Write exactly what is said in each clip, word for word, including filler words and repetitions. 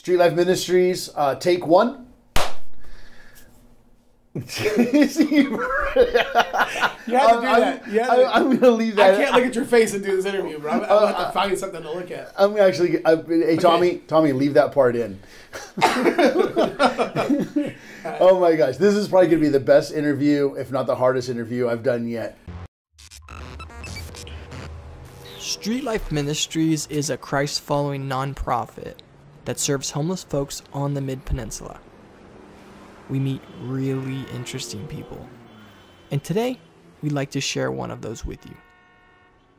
Street Life Ministries, uh, take one. You have to do that. I'm, I'm going to leave that. I can't look at your face and do this interview, bro. I'm, I'm going to have to find something to look at. I'm actually. I, hey, Tommy, okay. Tommy, leave that part in. Oh my gosh, this is probably going to be the best interview, if not the hardest interview I've done yet. Street Life Ministries is a Christ-following nonprofit that serves homeless folks on the Mid-Peninsula. We meet really interesting people, and today we'd like to share one of those with you.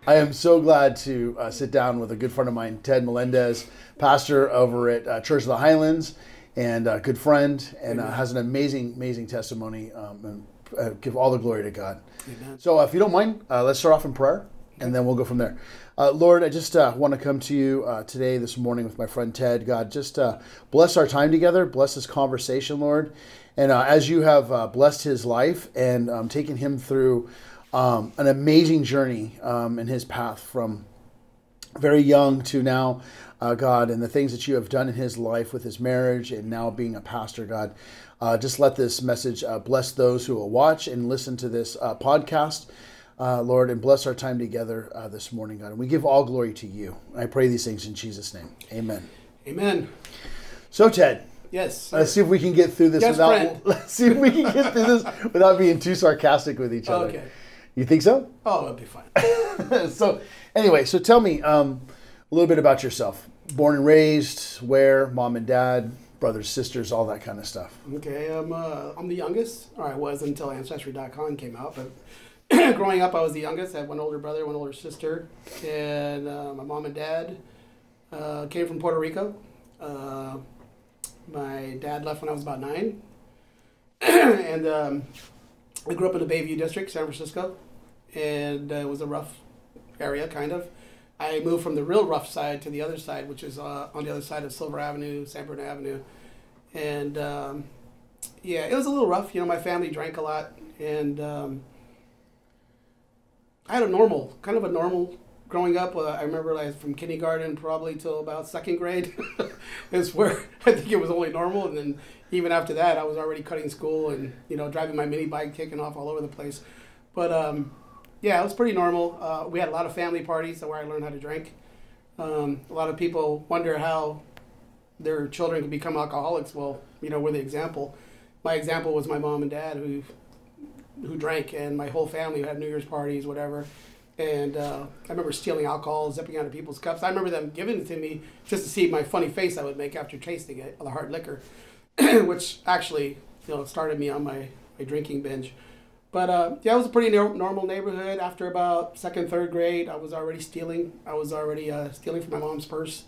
I am so glad to uh, sit down with a good friend of mine, Ted Melendez, pastor over at uh, Church of the Highlands, and a good friend, and uh, has an amazing, amazing testimony. Um, and uh, give all the glory to God. Amen. So uh, if you don't mind, uh, let's start off in prayer, and then we'll go from there. Uh, Lord, I just uh, want to come to you uh, today, this morning with my friend Ted. God, just uh, bless our time together. Bless this conversation, Lord. And uh, as you have uh, blessed his life and um, taken him through um, an amazing journey um, in his path from very young to now, uh, God, and the things that you have done in his life with his marriage and now being a pastor, God, uh, just let this message uh, bless those who will watch and listen to this uh, podcast. Uh, Lord, and bless our time together uh, this morning, God. And we give all glory to you. I pray these things in Jesus' name. Amen. Amen. So, Ted. Yes. Sir. Let's see if we can get through this yes, without. Friend. Let's see if we can get through this without being too sarcastic with each other. Okay. You think so? Oh, it'll be fine. So, anyway, so tell me um, a little bit about yourself. Born and raised, where, mom and dad, brothers, sisters, all that kind of stuff. Okay, I'm uh, I'm the youngest, or I was until Ancestry dot com came out, but. Growing up, I was the youngest. I had one older brother, one older sister, and uh, my mom and dad uh, came from Puerto Rico. Uh, my dad left when I was about nine, and um, I grew up in the Bayview district, San Francisco, and uh, it was a rough area, kind of. I moved from the real rough side to the other side, which is uh, on the other side of Silver Avenue, San Bruno Avenue, and um, yeah, it was a little rough. You know, my family drank a lot, and um, I had a normal, kind of a normal growing up. Uh, I remember like, from kindergarten probably till about second grade is where I think it was only normal. And then even after that, I was already cutting school and, you know, driving my mini bike, taking off all over the place. But, um, yeah, it was pretty normal. Uh, we had a lot of family parties where I learned how to drink. Um, a lot of people wonder how their children can become alcoholics. Well, you know, we're the example. My example was my mom and dad who... who drank, and my whole family had New Year's parties, whatever. And uh, I remember stealing alcohol, zipping out of people's cups. I remember them giving it to me just to see my funny face I would make after tasting it, the hard liquor, which actually, you know, started me on my, my drinking binge. But uh, yeah, it was a pretty no normal neighborhood. After about second, third grade, I was already stealing. I was already uh, stealing from my mom's purse,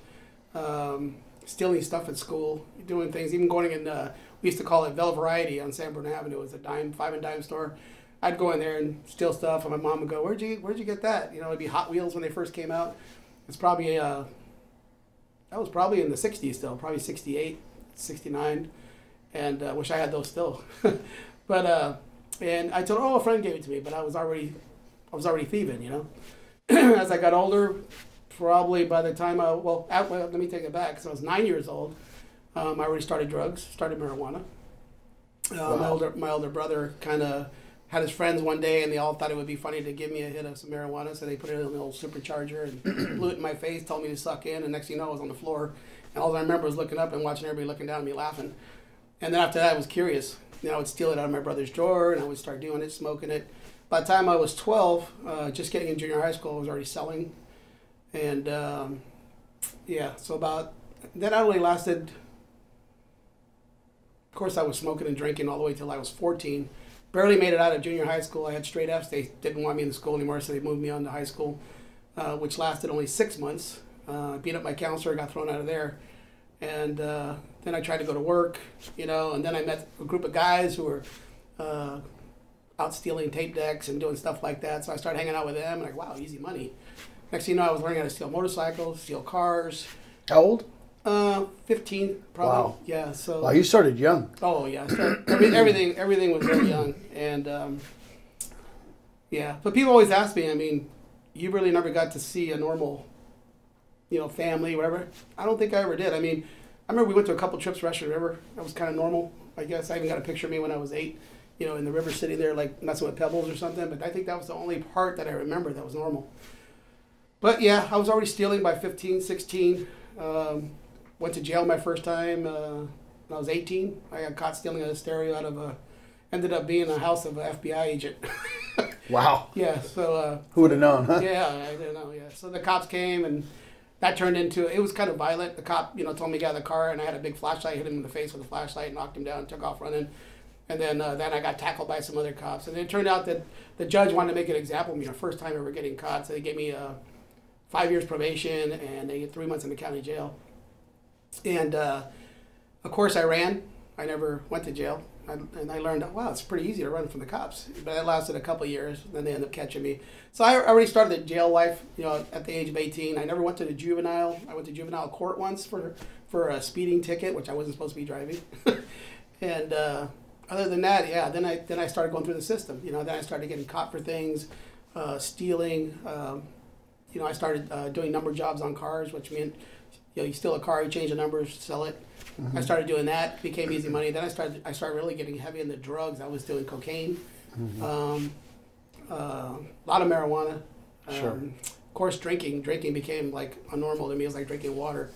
um, stealing stuff at school, doing things, even going in... Uh, we used to call it Velvet Variety on San Bernardino Avenue. It was a dime, five and dime store. I'd go in there and steal stuff, and my mom would go, "Where'd you, where'd you get that?" You know, it'd be Hot Wheels when they first came out. It's probably uh, that was probably in the sixties still, probably sixty-eight, sixty-nine, and uh, wish I had those still. But uh, and I told her, "Oh, a friend gave it to me," but I was already, I was already thieving, you know. As I got older, probably by the time I well, at, well let me take it back. So I was nine years old. Um, I already started drugs, started marijuana. Uh, wow. My older my older brother kind of had his friends one day, and they all thought it would be funny to give me a hit of some marijuana, so they put it in an old supercharger and blew it in my face, told me to suck in, and next thing you know, I was on the floor. And all I remember was looking up and watching everybody looking down at me laughing. And then after that, I was curious. You know, I would steal it out of my brother's drawer, and I would start doing it, smoking it. By the time I was twelve, uh, just getting in junior high school, I was already selling. And, um, yeah, so about... That only lasted... Of course, I was smoking and drinking all the way till I was fourteen. Barely made it out of junior high school. I had straight Fs. They didn't want me in the school anymore, so they moved me on to high school, uh, which lasted only six months. Uh, beat up my counselor, got thrown out of there. And uh, then I tried to go to work, you know, and then I met a group of guys who were uh, out stealing tape decks and doing stuff like that. So I started hanging out with them, and like, wow, easy money. Next thing you know, I was learning how to steal motorcycles, steal cars. How old? Uh, fifteen, probably. Wow. Yeah. So. Wow, you started young. Oh yeah, I started, every, everything everything was very young, and um, yeah. But people always ask me, I mean, you really never got to see a normal, you know, family, whatever. I don't think I ever did. I mean, I remember we went to a couple trips, Russia River. That was kind of normal, I guess. I even got a picture of me when I was eight, you know, in the river city there, like messing with pebbles or something. But I think that was the only part that I remember that was normal. But yeah, I was already stealing by fifteen, sixteen. Um, went to jail my first time uh, when I was eighteen. I got caught stealing a stereo out of a, ended up being in a house of an F B I agent. Wow. Yeah, so. Uh, Who would have known, huh? Yeah, I didn't know, yeah. So the cops came and that turned into, it was kind of violent. The cop, you know, told me to get out of the car, and I had a big flashlight, hit him in the face with a flashlight, knocked him down, took off running. And then uh, then I got tackled by some other cops. And it turned out that the judge wanted to make an example of me, our first time ever getting caught. So they gave me uh, five years probation, and they get three months in the county jail. And, uh, of course, I ran. I never went to jail. I, and I learned, wow, it's pretty easy to run from the cops. But that lasted a couple of years. Then they ended up catching me. So I already started the jail life, you know, at the age of eighteen. I never went to the juvenile. I went to juvenile court once for, for a speeding ticket, which I wasn't supposed to be driving. And uh, other than that, yeah, then I, then I started going through the system. You know, then I started getting caught for things, uh, stealing. Um, you know, I started uh, doing number jobs on cars, which meant, you know, you steal a car, you change the numbers, sell it. Mm-hmm. I started doing that, became easy money. Then I started I started really getting heavy into drugs. I was doing cocaine, mm-hmm. um, uh, a lot of marijuana. Um, sure. Of course, drinking. Drinking became like a normal to me. It was like drinking water.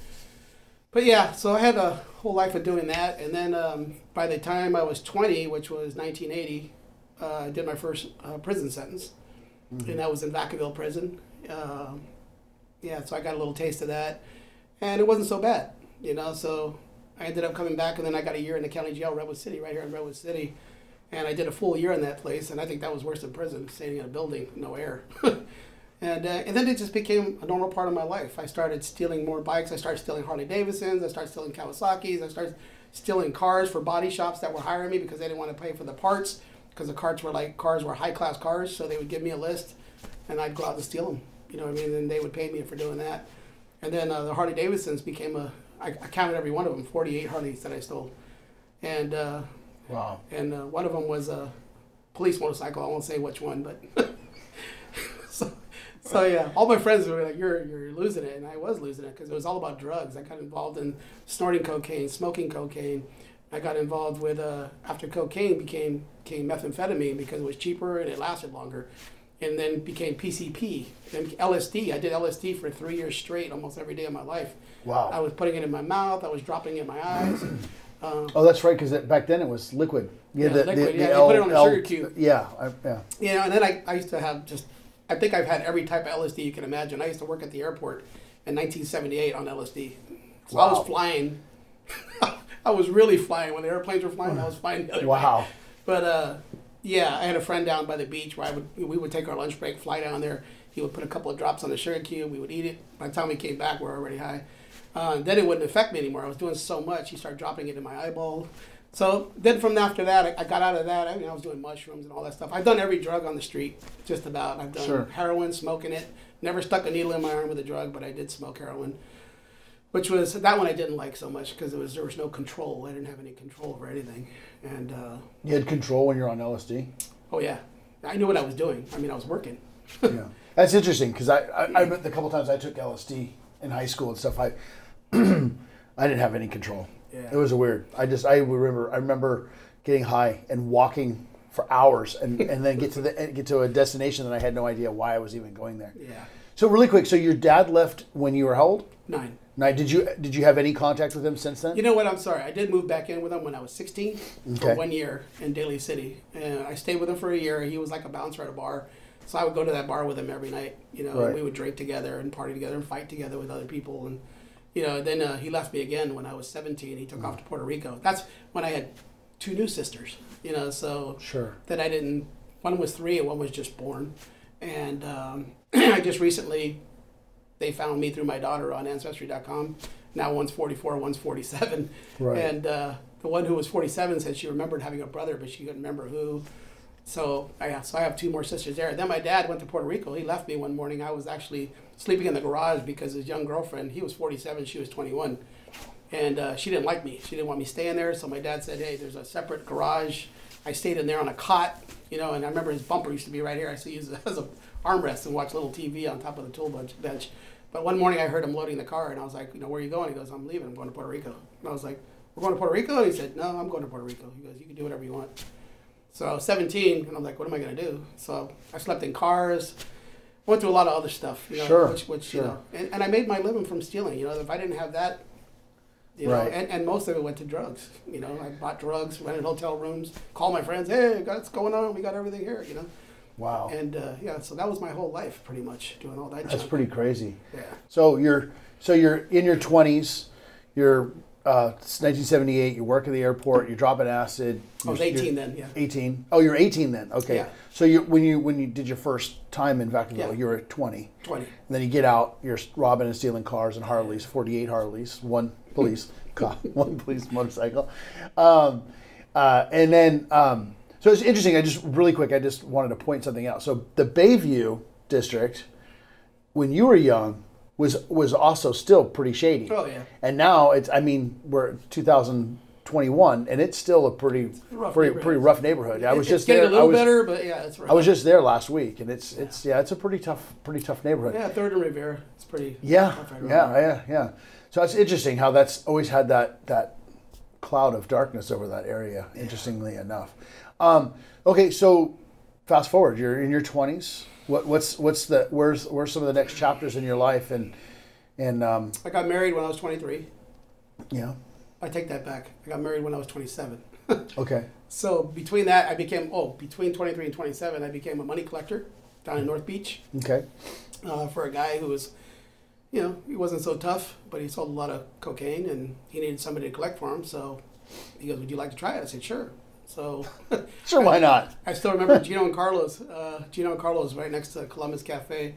But yeah, so I had a whole life of doing that. And then um, by the time I was twenty, which was nineteen eighty, uh, I did my first uh, prison sentence. Mm-hmm. And that was in Vacaville Prison. Uh, yeah, so I got a little taste of that. And it wasn't so bad, you know, so I ended up coming back, and then I got a year in the county jail, Redwood City, right here in Redwood City, and I did a full year in that place, and I think that was worse than prison, staying in a building, no air. and uh, and then it just became a normal part of my life. I started stealing more bikes. I started stealing Harley Davidsons. I started stealing Kawasaki's. I started stealing cars for body shops that were hiring me because they didn't want to pay for the parts, because the cars were like cars were high-class cars, so they would give me a list, and I'd go out and steal them, you know what I mean, and they would pay me for doing that. And then uh, the Harley Davidsons became a, I, I counted every one of them, forty-eight Harleys that I stole. And uh, wow. And uh, one of them was a police motorcycle. I won't say which one, but so, so yeah, all my friends were like, you're, you're losing it. And I was losing it because it was all about drugs. I got involved in snorting cocaine, smoking cocaine. I got involved with, uh, after cocaine became, became methamphetamine because it was cheaper and it lasted longer. And then became P C P, then L S D. I did L S D for three years straight, almost every day of my life. Wow. I was putting it in my mouth. I was dropping it in my eyes. Um, oh, that's right, because back then it was liquid. Yeah, yeah the, liquid. The, the yeah, L, you put it on a sugar cube. Yeah, I, yeah. You know, and then I, I used to have just, I think I've had every type of L S D you can imagine. I used to work at the airport in nineteen seventy-eight on L S D. So wow. I was flying. I was really flying. When the airplanes were flying, I was flying the other wow. way. But, uh... yeah, I had a friend down by the beach where I would we would take our lunch break, fly down there. He would put a couple of drops on the sugar cube. We would eat it. By the time we came back, we were already high. Uh, then it wouldn't affect me anymore. I was doing so much. He started dropping it in my eyeball. So then from after that, I, I got out of that. I mean, I was doing mushrooms and all that stuff. I've done every drug on the street, just about. I've done sure. heroin, smoking it. Never stuck a needle in my arm with a drug, but I did smoke heroin, which was, that one I didn't like so much because it was there was no control. I didn't have any control over anything. And uh, you had control when you're on L S D? Oh, yeah. I knew what I was doing. I mean, I was working. Yeah. That's interesting because I, I, I, the couple times I took L S D in high school and stuff, I I didn't have any control. Yeah. It was weird. I just, I remember, I remember getting high and walking for hours and, and then get to the get to a destination that I had no idea why I was even going there. Yeah. So really quick, so your dad left when you were how old? Nine. Now, did you did you have any contact with him since then? You know what? I'm sorry. I did move back in with him when I was sixteen okay. for one year in Daly City, and I stayed with him for a year. He was like a bouncer at a bar, so I would go to that bar with him every night. You know, right. and we would drink together and party together and fight together with other people, and you know. Then uh, he left me again when I was seventeen. He took mm. off to Puerto Rico. That's when I had two new sisters. You know, so sure. Then I didn't. One was three, and one was just born, and um, I just recently. They found me through my daughter on Ancestry dot com. Now one's forty-four, one's forty-seven. Right. And uh, the one who was forty-seven said she remembered having a brother, but she couldn't remember who. So I, so I have two more sisters there. Then my dad went to Puerto Rico. He left me one morning. I was actually sleeping in the garage because his young girlfriend, he was forty-seven, she was twenty-one. And uh, she didn't like me. She didn't want me staying there. So my dad said, hey, there's a separate garage. I stayed in there on a cot, you know, and I remember his bumper used to be right here. I used it as a armrest and watch little T V on top of the tool bench. But one morning I heard him loading the car, and I was like, you know, where are you going? He goes, I'm leaving. I'm going to Puerto Rico. And I was like, we're going to Puerto Rico? And he said, no, I'm going to Puerto Rico. He goes, you can do whatever you want. So I was seventeen, and I'm like, what am I going to do? So I slept in cars, went through a lot of other stuff. You know, sure, which, which, sure. You know, and, and I made my living from stealing. You know, if I didn't have that, you right. know, and, and most of it went to drugs. You know, I bought drugs, rented hotel rooms, called my friends, hey, what's going on? We got everything here, you know. Wow. And uh, yeah, so that was my whole life, pretty much, doing all that. That's junk. Pretty crazy. Yeah. So you're, so you're in your twenties. You're uh, it's nineteen seventy-eight. You work at the airport. You're dropping acid. I was eighteen then. Yeah. eighteen. Oh, you're eighteen then. Okay. Yeah. So you when you when you did your first time in Vacaville, yeah. you were twenty. Twenty. And then you get out. You're robbing and stealing cars and Harleys, forty-eight Harleys, one police car, one police motorcycle, um, uh, and then. Um, So it's interesting, I just, really quick, I just wanted to point something out. So the Bayview district, when you were young, was was also still pretty shady. Oh, yeah. And now, it's I mean, we're two thousand twenty-one, and it's still a pretty it's a rough pretty, pretty rough neighborhood. I was it's just getting there, a little was, better, but yeah, it's rough. I was just there last week, and it's, yeah. it's yeah, it's a pretty tough pretty tough neighborhood. Yeah, Third and Rivera, it's pretty yeah, tough. Yeah, yeah, yeah. So it's interesting how that's always had that, that cloud of darkness over that area, yeah. interestingly enough. Um, okay, so fast forward. You're in your twenties. What, what's what's the where's where's some of the next chapters in your life and and um, I got married when I was twenty-three. Yeah, I take that back. I got married when I was twenty-seven. Okay. So between that, I became oh between twenty-three and twenty-seven, I became a money collector down in North Beach. Okay. Uh, for a guy who was, you know, he wasn't so tough, but he sold a lot of cocaine and he needed somebody to collect for him. So he goes, "Would you like to try it?" I said, "Sure." So, sure, why not? I, I still remember Gino and Carlos. Uh, Gino and Carlos right next to Columbus Cafe.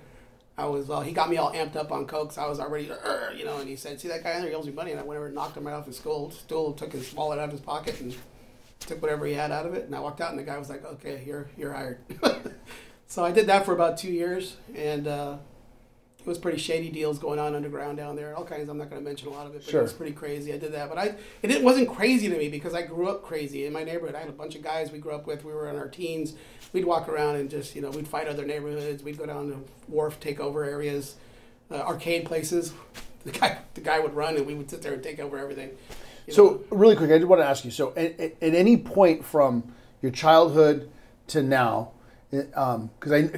I was all, he got me all amped up on coke. So I was already, you know, and he said, "See that guy in there? He owes me money." And I went over and knocked him right off his skull, stool, took his wallet out of his pocket, and took whatever he had out of it. And I walked out, and the guy was like, "Okay, you're you're hired." So I did that for about two years, and uh, it was pretty shady deals going on underground down there. All kinds. I'm not going to mention a lot of it, but sure. It was pretty crazy. I did that, but I it, it wasn't crazy to me because I grew up crazy in my neighborhood. I had a bunch of guys we grew up with. We were in our teens. We'd walk around and just, you know, we'd fight other neighborhoods. We'd go down to wharf takeover areas, uh, arcade places. The guy the guy would run and we would sit there and take over everything. So know. Really quick, I did want to ask you. So at, at, at any point from your childhood to now. Because um,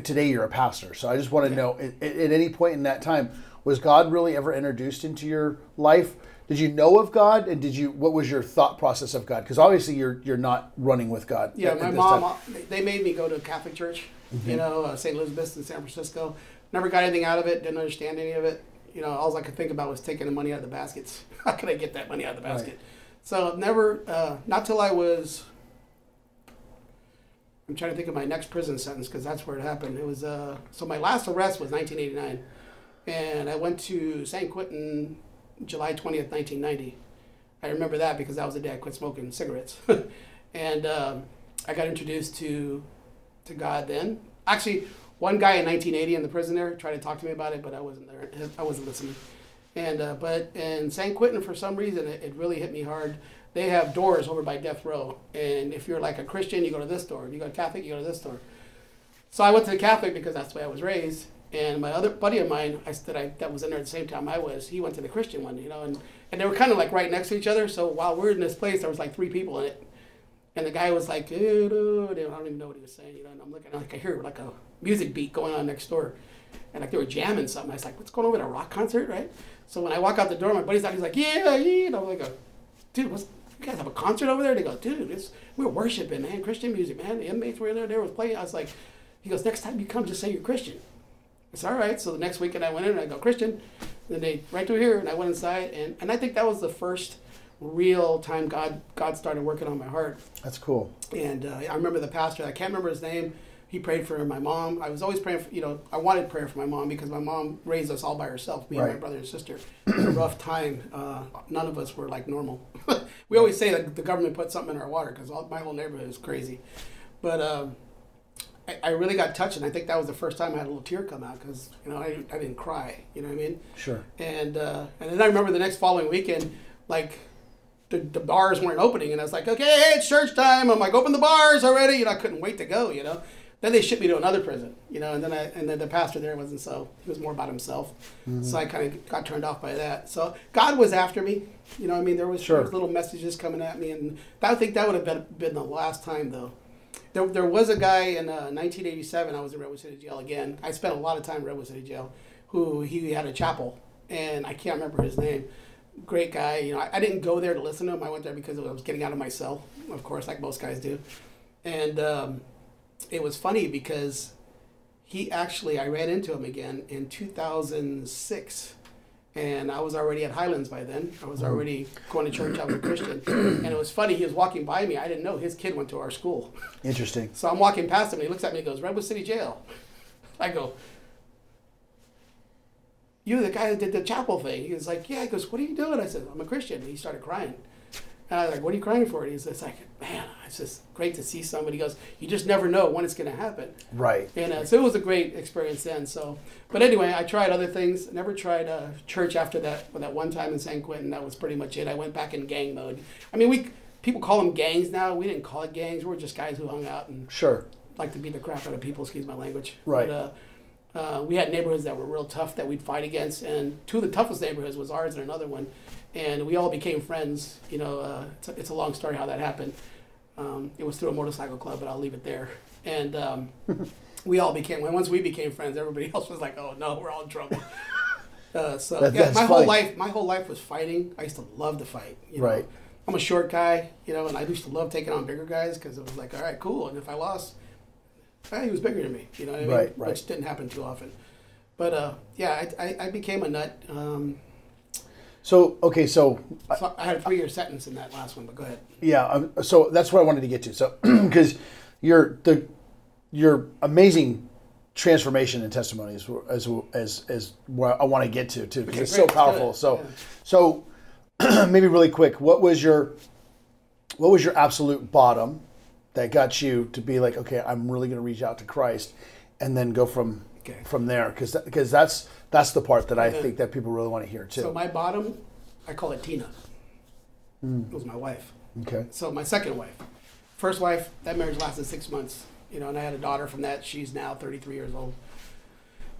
today you're a pastor, so I just want to yeah. know, at, at any point in that time, was God really ever introduced into your life? Did you know of God, and did you? What was your thought process of God? Because obviously you're you're not running with God. Yeah, at, my at mom, time. They made me go to a Catholic church, mm-hmm. you know, uh, Saint Elizabeth's in San Francisco. Never got anything out of it. Didn't understand any of it. You know, all I could think about was taking the money out of the baskets. How could I get that money out of the basket? Right. So never, uh, not till I was. I'm trying to think of my next prison sentence because that's where it happened. It was uh, so my last arrest was nineteen eighty-nine, and I went to San Quentin July twentieth, nineteen ninety. I remember that because that was the day I quit smoking cigarettes, and um, I got introduced to to God then. Actually, one guy in nineteen eighty in the prison there tried to talk to me about it, but I wasn't there. I wasn't listening. And uh, but in San Quentin, for some reason, it, it really hit me hard. They have doors over by death row, and if you're like a Christian, you go to this door. If you go to Catholic, you go to this door. So I went to the Catholic because that's the way I was raised, and my other buddy of mine I, that, I, that was in there at the same time I was, he went to the Christian one, you know, and, and they were kind of like right next to each other, so while we're in this place, there was like three people in it, and the guy was like, I don't even know what he was saying, you know, and I'm looking, like I hear like a music beat going on next door, and like they were jamming something. I was like, what's going on with a rock concert, right? So when I walk out the door, my buddy's out, he's like, yeah, yeah, and I'm like, dude, what's you guys have a concert over there? They go, dude, it's, we're worshiping, man, Christian music, man. The inmates were in there, they were playing. I was like, he goes, next time you come, just say you're Christian. It's all right. So the next weekend I went in and I go, Christian. And then they, right through here, and I went inside. And, and I think that was the first real time God God started working on my heart. That's cool. And uh, I remember the pastor, I can't remember his name. He prayed for my mom. I was always praying for, you know, I wanted prayer for my mom because my mom raised us all by herself, me right. and my brother and sister. It was a rough time. Uh, none of us were like normal. We always say that the government put something in our water because my whole neighborhood is crazy. But um, I, I really got touched, and I think that was the first time I had a little tear come out because, you know, I, I didn't cry. You know what I mean? Sure. And, uh, and then I remember the next following weekend, like, The, the bars weren't opening, and I was like, okay, it's church time. I'm like, open the bars already. You know, I couldn't wait to go, you know. Then they shipped me to another prison, you know, and then I and then the pastor there wasn't so, he was more about himself. Mm-hmm. So I kind of got turned off by that. So God was after me, you know what I mean? There was, sure. there was little messages coming at me, and I think that would have been, been the last time, though. There, there was a guy in uh, nineteen eighty-seven, I was in Redwood City Jail again. I spent a lot of time in Redwood City Jail, who he had a chapel, and I can't remember his name. Great guy, you know, I, I didn't go there to listen to him. I went there because I was getting out of my cell, of course, like most guys do. And um, it was funny because he actually, I ran into him again in two thousand six, and I was already at Highlands by then. I was already going to church. I was a Christian. And it was funny, he was walking by me. I didn't know his kid went to our school. Interesting. So I'm walking past him, and he looks at me and goes, Redwood City Jail. I go, you the guy that did the chapel thing? He was like, yeah. He goes, what are you doing? I said, I'm a Christian. And he started crying. And I was like, what are you crying for? And he's just like, man, it's just great to see somebody. He goes, you just never know when it's going to happen. Right. And uh, so it was a great experience then. So, but anyway, I tried other things. Never tried uh, church after that. But that one time in San Quentin, that was pretty much it. I went back in gang mode. I mean, we people call them gangs now. We didn't call it gangs. We were just guys who hung out and sure liked to beat the crap out of people. Excuse my language. Right. But, uh, Uh, we had neighborhoods that were real tough that we'd fight against, and two of the toughest neighborhoods was ours and another one, and we all became friends. You know, uh, it's, a, it's a long story how that happened. Um, it was through a motorcycle club, but I'll leave it there. And um, we all became, once we became friends, everybody else was like, "Oh no, we're all in trouble." uh, so that, yeah, my funny. whole life, my whole life was fighting. I used to love to fight. You right. know? I'm a short guy, you know, and I used to love taking on bigger guys because it was like, all right, cool, and if I lost. He was bigger than me, you know what I mean? Right, right. Which didn't happen too often. But, uh, yeah, I, I, I became a nut. Um, so, okay, so... so I, I had a three-year sentence in that last one, but go ahead. Yeah, um, so that's what I wanted to get to. So, because your the your amazing transformation and testimony is as, as, as what I want to get to, too, because it's so powerful. So, so maybe really quick, what was your what was your absolute bottom that got you to be like, okay, I'm really going to reach out to Christ, and then go from okay. from there, because that, because that's that's the part that I think that people really want to hear too. So my bottom, I call it Tina. Mm. It was my wife. Okay. So my second wife, first wife, that marriage lasted six months. You know, and I had a daughter from that. She's now thirty-three years old.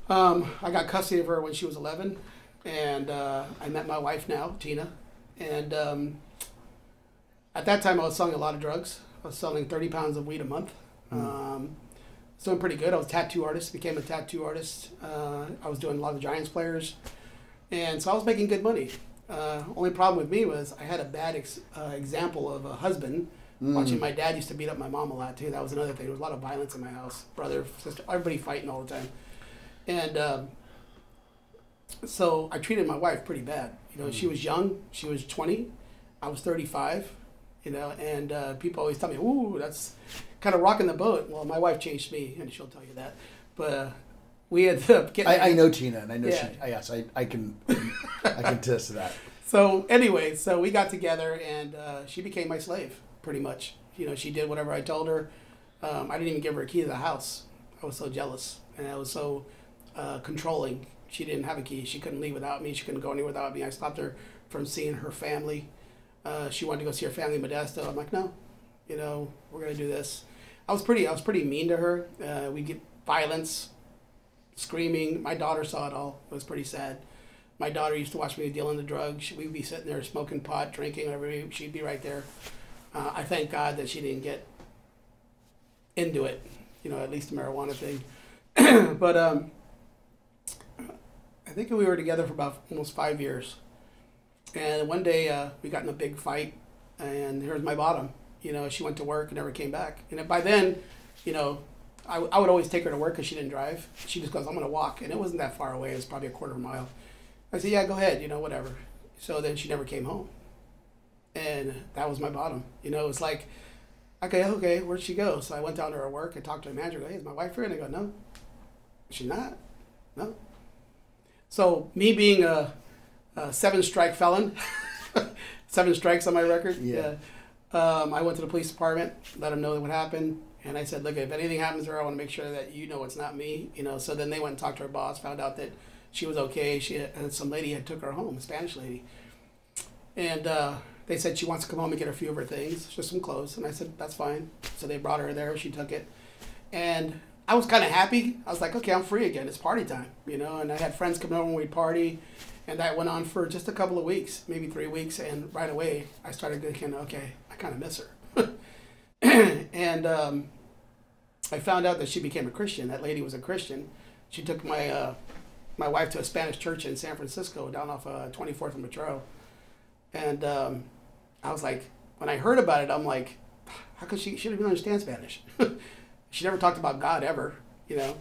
Um, I got custody of her when she was eleven, and uh, I met my wife now, Tina, and um, at that time I was selling a lot of drugs. I was selling thirty pounds of weed a month. Mm. Um, so I'm pretty good. I was a tattoo artist, became a tattoo artist. Uh, I was doing a lot of Giants players. And so I was making good money. Uh, only problem with me was I had a bad ex uh, example of a husband. Mm. Watching my dad used to beat up my mom a lot too. That was another thing. There was a lot of violence in my house. Brother, sister, everybody fighting all the time. And um, so I treated my wife pretty bad. You know, mm. she was young. She was twenty. I was thirty-five. You know, and uh, people always tell me, ooh, that's kind of rocking the boat. Well, my wife changed me, and she'll tell you that. But uh, we ended up getting... I, I know Tina, and I know yeah. she... Yes, I, I can I can attest to that. So anyway, so we got together, and uh, she became my slave, pretty much. You know, she did whatever I told her. Um, I didn't even give her a key to the house. I was so jealous, and I was so uh, controlling. She didn't have a key. She couldn't leave without me. She couldn't go anywhere without me. I stopped her from seeing her family. Uh, she wanted to go see her family in Modesto. I'm like, no, you know, we're gonna do this. I was pretty, I was pretty mean to her. Uh, we get violence, screaming. My daughter saw it all. It was pretty sad. My daughter used to watch me dealing the drugs. We'd be sitting there smoking pot, drinking, whatever. She'd be right there. Uh, I thank God that she didn't get into it. You know, at least the marijuana thing. But um, I think we were together for about almost five years. And one day uh, we got in a big fight, and here's my bottom. You know, she went to work and never came back. And by then, you know, I, I would always take her to work because she didn't drive. She just goes, I'm going to walk. And it wasn't that far away. It was probably a quarter of a mile. I said, yeah, go ahead, you know, whatever. So then she never came home. And that was my bottom. You know, it was like, okay, okay, where'd she go? So I went down to her work and talked to her manager. I go, hey, is my wife here? And I go, no, she's not. No. So me being a... Uh, seven strike felon, seven strikes on my record. Yeah. yeah. Um, I went to the police department, let them know what happened, and I said, "Look, if anything happens to her, I want to make sure that you know it's not me." You know. So then they went and talked to her boss, found out that she was okay. She had, and some lady had took her home, a Spanish lady, and uh, they said she wants to come home and get a few of her things, just some clothes. And I said, "That's fine." So they brought her there. She took it, and I was kind of happy. I was like, okay, I'm free again. It's party time, you know. And I had friends come over and we'd party, and that went on for just a couple of weeks, maybe three weeks. And right away, I started thinking, okay, I kind of miss her. And um, I found out that she became a Christian. That lady was a Christian. She took my uh, my wife to a Spanish church in San Francisco, down off uh, twenty-fourth and Metro. And um, I was like, when I heard about it, I'm like, how could she? She didn't even understand Spanish. She never talked about God ever, you know.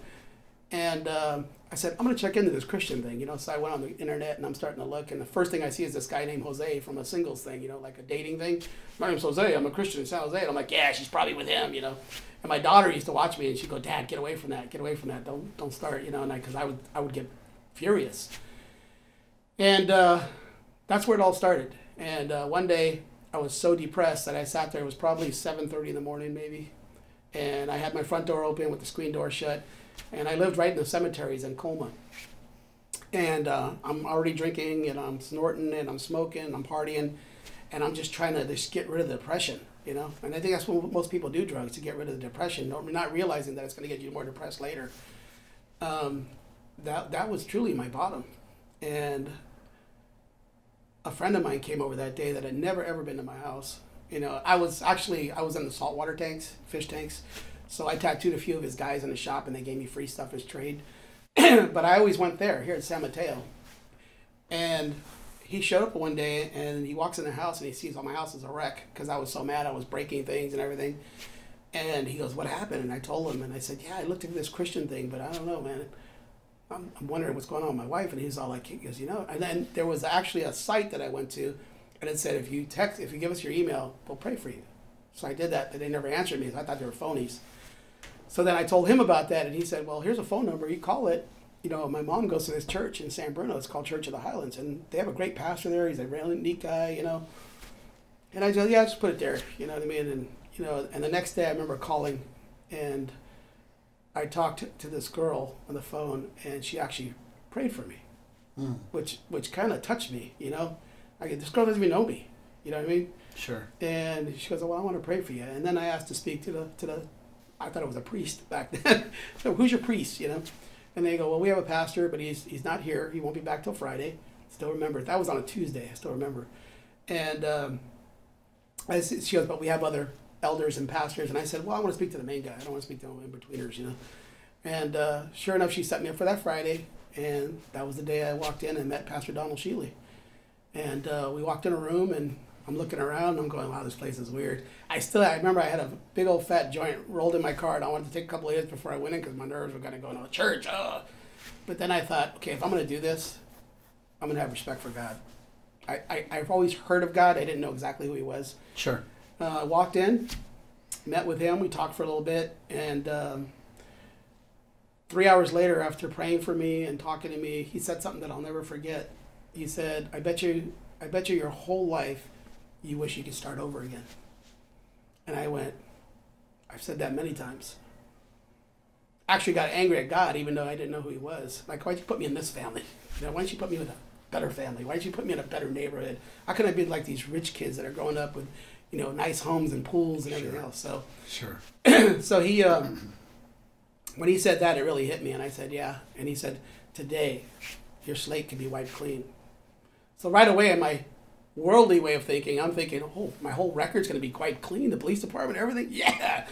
And um, I said, I'm going to check into this Christian thing, you know. So I went on the internet, and I'm starting to look. And the first thing I see is this guy named Jose from a singles thing, you know, like a dating thing. My name's Jose. I'm a Christian in San Jose. And I'm like, yeah, she's probably with him, you know. And my daughter used to watch me, and she'd go, Dad, get away from that. Get away from that. Don't don't start, you know, and I, because I would, I would get furious. And uh, that's where it all started. And uh, one day I was so depressed that I sat there. It was probably seven thirty in the morning maybe. And I had my front door open with the screen door shut. And I lived right in the cemeteries in Colma. And uh, I'm already drinking, and I'm snorting, and I'm smoking, and I'm partying. And I'm just trying to just get rid of the depression, you know? And I think that's what most people do, drugs, to get rid of the depression, not realizing that it's going to get you more depressed later. Um, that, that was truly my bottom. And a friend of mine came over that day that had never, ever been to my house. You know, I was actually, I was in the saltwater tanks, fish tanks. So I tattooed a few of his guys in the shop, and they gave me free stuff as trade. But I always went there, here at San Mateo. And he showed up one day, and he walks in the house, and he sees all my house is a wreck, because I was so mad. I was breaking things and everything. And he goes, what happened? And I told him, and I said, yeah, I looked into this Christian thing, but I don't know, man. I'm, I'm wondering what's going on with my wife. And he's all like, he goes, you know. And then there was actually a site that I went to, and it said, if you text, if you give us your email, we'll pray for you. So I did that, but they never answered me. So I thought they were phonies. So then I told him about that, and he said, well, here's a phone number. You call it. You know, my mom goes to this church in San Bruno. It's called Church of the Highlands, and they have a great pastor there. He's a really neat guy, you know. And I said, yeah, just put it there. You know what I mean? And, you know, and the next day I remember calling, and I talked to this girl on the phone, and she actually prayed for me, mm. which, which kind of touched me, you know. I go, this girl doesn't even know me, you know what I mean? Sure. And she goes, well, I want to pray for you. And then I asked to speak to the, to the I thought it was a priest back then. So who's your priest, you know? And they go, well, we have a pastor, but he's he's not here. He won't be back till Friday. Still remember, that was on a Tuesday, I still remember. And um, I, she goes, but we have other elders and pastors. And I said, well, I want to speak to the main guy. I don't want to speak to no in-betweeners, you know? And uh, sure enough, she set me up for that Friday. And that was the day I walked in and met Pastor Donald Sheeley. And uh, we walked in a room, and I'm looking around, and I'm going, wow, this place is weird. I still, I remember I had a big old fat joint rolled in my car, and I wanted to take a couple of hits before I went in because my nerves were going to go into the church. Uh. But then I thought, okay, if I'm going to do this, I'm going to have respect for God. I, I, I've always heard of God. I didn't know exactly who he was. Sure. Uh, I walked in, met with him. We talked for a little bit, and um, three hours later, after praying for me and talking to me, he said something that I'll never forget. He said, I bet you, I bet you your whole life you wish you could start over again. And I went, I've said that many times. Actually got angry at God, even though I didn't know who he was. Like, why'd you put me in this family? You know, why didn't you put me with a better family? Why didn't you put me in a better neighborhood? How could I be like these rich kids that are growing up with, you know, nice homes and pools and everything else? So, sure. So he, um, when he said that, it really hit me. And I said, yeah. And he said, today, your slate can be wiped clean. So right away in my worldly way of thinking, I'm thinking, oh, my whole record's going to be quite clean, the police department, everything, yeah.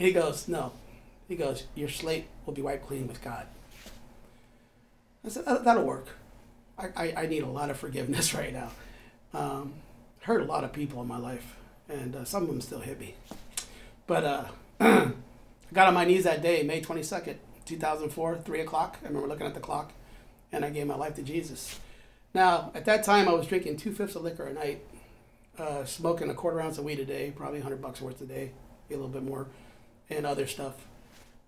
And he goes, no. He goes, your slate will be wiped clean with God. I said, that'll work. I, I, I need a lot of forgiveness right now. Um, hurt a lot of people in my life, and uh, some of them still hit me. But uh, I got on my knees that day, May twenty-second, two thousand four, three o'clock. I remember looking at the clock, and I gave my life to Jesus. Now, at that time, I was drinking two-fifths of liquor a night, uh, smoking a quarter ounce of weed a day, probably a hundred bucks worth a day, a little bit more, and other stuff.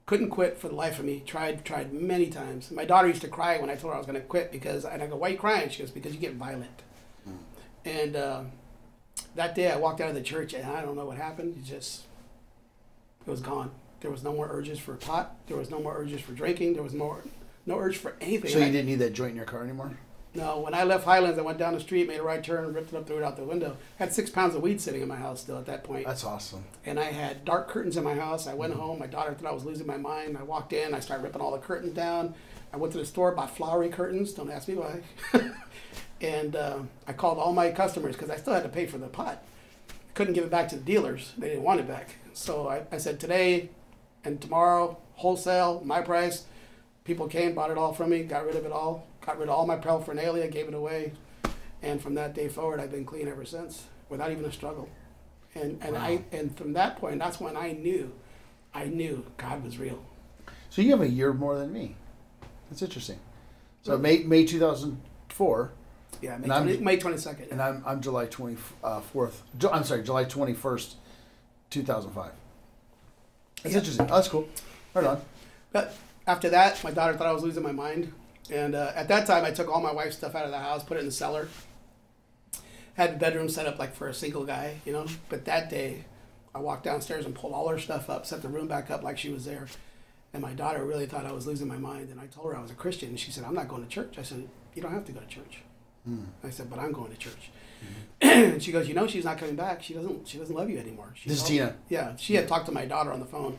Couldn't quit for the life of me. Tried, tried many times. My daughter used to cry when I told her I was going to quit, because, and I go, why are you crying? She goes, because you get violent. Mm. And uh, that day, I walked out of the church, and I don't know what happened. It just, it was gone. There was no more urges for pot. There was no more urges for drinking. There was more, no urge for anything. So you didn't need that joint in your car anymore? No, when I left Highlands, I went down the street, made a right turn, ripped it up, threw it out the window. I had six pounds of weed sitting in my house still at that point. That's awesome. And I had dark curtains in my house. I went mm-hmm. home. My daughter thought I was losing my mind. I walked in. I started ripping all the curtains down. I went to the store, bought flowery curtains. Don't ask me why. And uh, I called all my customers because I still had to pay for the pot. I couldn't give it back to the dealers. They didn't want it back. So I, I said, today and tomorrow, wholesale, my price. People came, bought it all from me, got rid of it all. Got rid of all my paraphernalia, gave it away, and from that day forward, I've been clean ever since, without even a struggle. And and wow. I and from that point, that's when I knew, I knew God was real. So you have a year more than me. That's interesting. So May May two thousand four. Yeah, May twenty, May twenty second. And I'm I'm July twenty fourth. I'm sorry, July twenty first, two thousand five. That's yeah. interesting. Oh, that's cool. Right yeah. on. But after that, my daughter thought I was losing my mind. And uh, at that time, I took all my wife's stuff out of the house, put it in the cellar. Had the bedroom set up like for a single guy, you know. But that day, I walked downstairs and pulled all her stuff up, set the room back up like she was there. And my daughter really thought I was losing my mind. And I told her I was a Christian. And she said, I'm not going to church. I said, you don't have to go to church. Mm. I said, but I'm going to church. Mm-hmm. And she goes, you know, she's not coming back. She doesn't She doesn't love you anymore. She this is Tina. Yeah. She yeah. had talked to my daughter on the phone.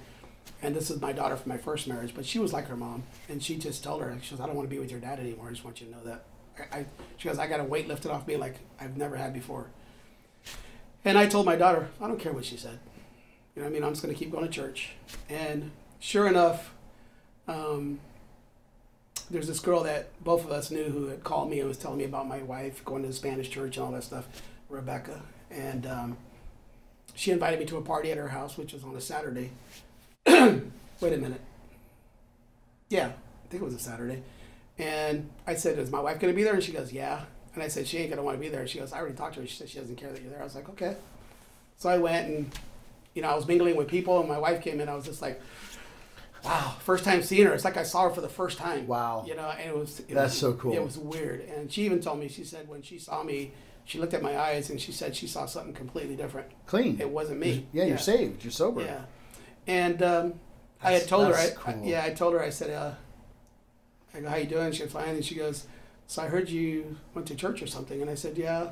And this is my daughter from my first marriage, but she was like her mom. And she just told her, she goes, I don't want to be with your dad anymore. I just want you to know that. I, I, she goes, I got a weight lifted off me like I've never had before. And I told my daughter, I don't care what she said. You know what I mean? I'm just going to keep going to church. And sure enough, um, there's this girl that both of us knew who had called me and was telling me about my wife, going to the Spanish church and all that stuff, Rebecca. And um, she invited me to a party at her house, which was on a Saturday. Wait a minute. Yeah, I think it was a Saturday. And I said, is my wife going to be there? And she goes, yeah. And I said, she ain't going to want to be there. And she goes, I already talked to her. She said, she doesn't care that you're there. I was like, okay. So I went and, you know, I was mingling with people and my wife came in. I was just like, wow, first time seeing her. It's like I saw her for the first time. Wow. You know, and it was. It That's was, so cool. It was weird. And she even told me, she said, when she saw me, she looked at my eyes and she said she saw something completely different. Clean. It wasn't me. You're, yeah, yeah, you're saved. You're sober. Yeah. And um, I had told her, I, cool. I, yeah, I told her, I said, uh, I go, how you doing? She goes, fine. And she goes, so I heard you went to church or something. And I said, yeah.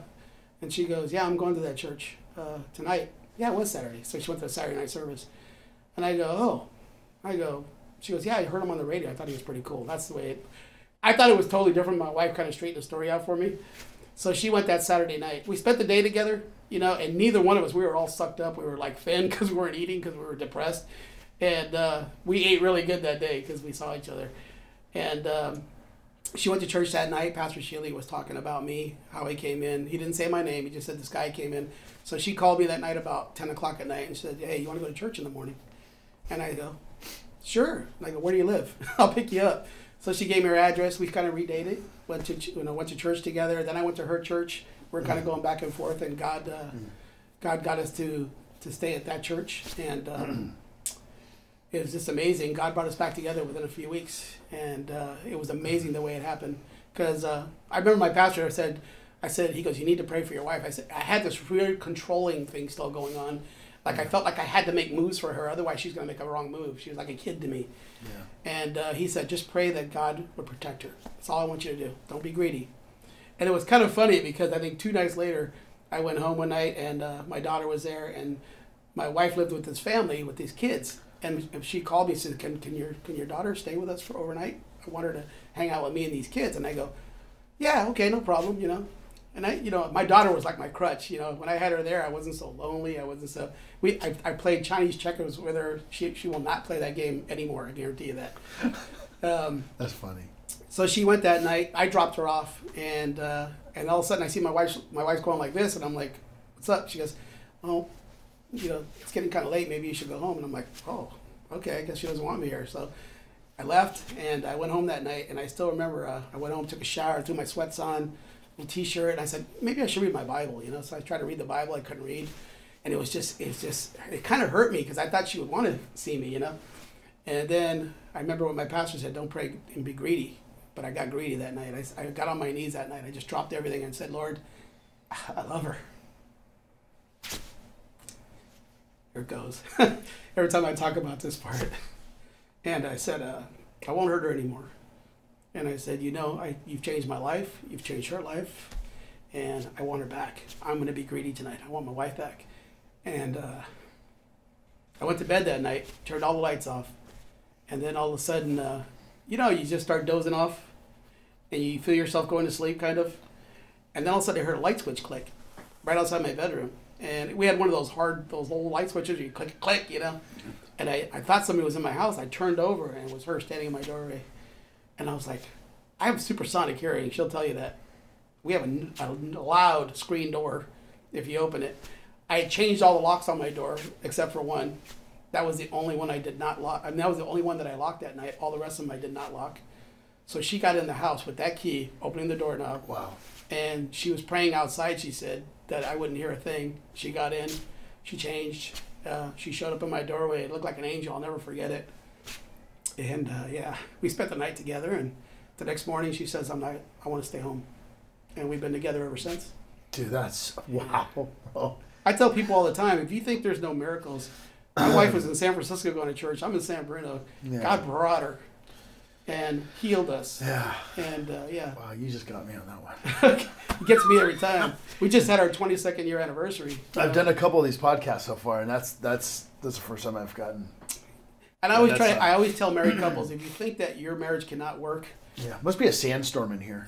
And she goes, yeah, I'm going to that church uh, tonight. Yeah, it was Saturday. So she went to a Saturday night service. And I go, oh. I go, she goes, yeah, I heard him on the radio. I thought he was pretty cool. That's the way it, I thought it was totally different. My wife kind of straightened the story out for me. So she went that Saturday night. We spent the day together, you know, and neither one of us, we were all sucked up. We were like thin because we weren't eating because we were depressed. And uh, we ate really good that day because we saw each other. And um, she went to church that night. Pastor Sheeley was talking about me, how he came in. He didn't say my name. He just said this guy came in. So she called me that night about ten o'clock at night and said, hey, you want to go to church in the morning? And I go, sure. And I go, where do you live? I'll pick you up. So she gave me her address. We kind of redated, went to you know went to church together. Then I went to her church. We're kind of going back and forth, and God, uh, mm. God got us to to stay at that church, and um, it was just amazing. God brought us back together within a few weeks, and uh, it was amazing the way it happened. Because uh, I remember my pastor said, I said, he goes, you need to pray for your wife. I said, I had this weird controlling thing still going on. Like, I felt like I had to make moves for her. Otherwise, she's going to make a wrong move. She was like a kid to me. Yeah. And uh, he said, just pray that God would protect her. That's all I want you to do. Don't be greedy. And it was kind of funny because I think two nights later, I went home one night, and uh, my daughter was there, and my wife lived with this family, with these kids. And she called me and said, can, can, your, can your daughter stay with us for overnight? I want her to hang out with me and these kids. And I go, yeah, okay, no problem, you know. And I, you know, my daughter was like my crutch. You know, when I had her there, I wasn't so lonely. I wasn't so. We, I, I played Chinese checkers with her. She, she will not play that game anymore. I guarantee you that. Um, That's funny. So she went that night. I dropped her off, and uh, and all of a sudden, I see my wife. My wife's going like this, and I'm like, "What's up?" She goes, "Oh, you know, it's getting kind of late. Maybe you should go home." And I'm like, "Oh, okay. I guess she doesn't want me here." So I left, and I went home that night. And I still remember. Uh, I went home, took a shower, threw my sweats on. Little t-shirt, and I said, maybe I should read my Bible, you know. So I tried to read the Bible, I couldn't read, and it was just, it's just, it kind of hurt me because I thought she would want to see me, you know. And then I remember what my pastor said, don't pray and be greedy, but I got greedy that night. I, I got on my knees that night. I just dropped everything and said, Lord, I love her. Here it goes. Every time I talk about this part. And I said, uh, I won't hurt her anymore. And I said, you know, I, you've changed my life, you've changed her life, and I want her back. I'm going to be greedy tonight. I want my wife back. And uh, I went to bed that night, turned all the lights off, and then all of a sudden, uh, you know, you just start dozing off, and you feel yourself going to sleep, kind of. And then all of a sudden I heard a light switch click right outside my bedroom. And we had one of those hard, those old light switches, you click, click, you know. And I, I thought somebody was in my house. I turned over, and it was her standing in my doorway. And I was like, I have supersonic hearing. She'll tell you that. We have a, a loud screen door if you open it. I had changed all the locks on my door except for one. That was the only one I did not lock. I mean, that was the only one that I locked that night. All the rest of them I did not lock. So she got in the house with that key, opening the doorknob. Wow. And she was praying outside, she said, that I wouldn't hear a thing. She got in. She changed. Uh, she showed up in my doorway. It looked like an angel. I'll never forget it. And, uh, yeah, we spent the night together. And the next morning she says, I'm not, I want to stay home. And we've been together ever since. Dude, that's, wow. Oh. I tell people all the time, if you think there's no miracles, my wife was in San Francisco going to church. I'm in San Bruno. Yeah. God brought her and healed us. Yeah. And, uh, yeah. Wow, you just got me on that one. It gets me every time. We just had our twenty-second year anniversary. I've know? done a couple of these podcasts so far, and that's that's that's the first time I've gotten. And I always try. Not... I always tell married couples, if you think that your marriage cannot work, yeah, must be a sandstorm in here.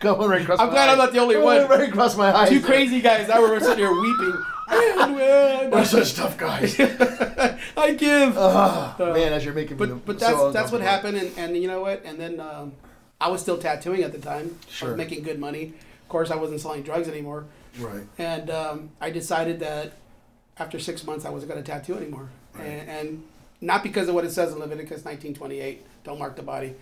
Going right across. I'm my glad eyes. I'm not the only Going one. Right across my eyes. Two crazy guys. I were sitting here weeping. Win, win. We're such tough guys. I give. Oh, uh, man, as you're making but, me. But that's so that's what happened, and, and you know what? And then um, I was still tattooing at the time. Sure. I was making good money. Of course, I wasn't selling drugs anymore. Right. And um, I decided that after six months, I wasn't going to tattoo anymore, right. and, and not because of what it says in Leviticus nineteen twenty-eight, don't mark the body.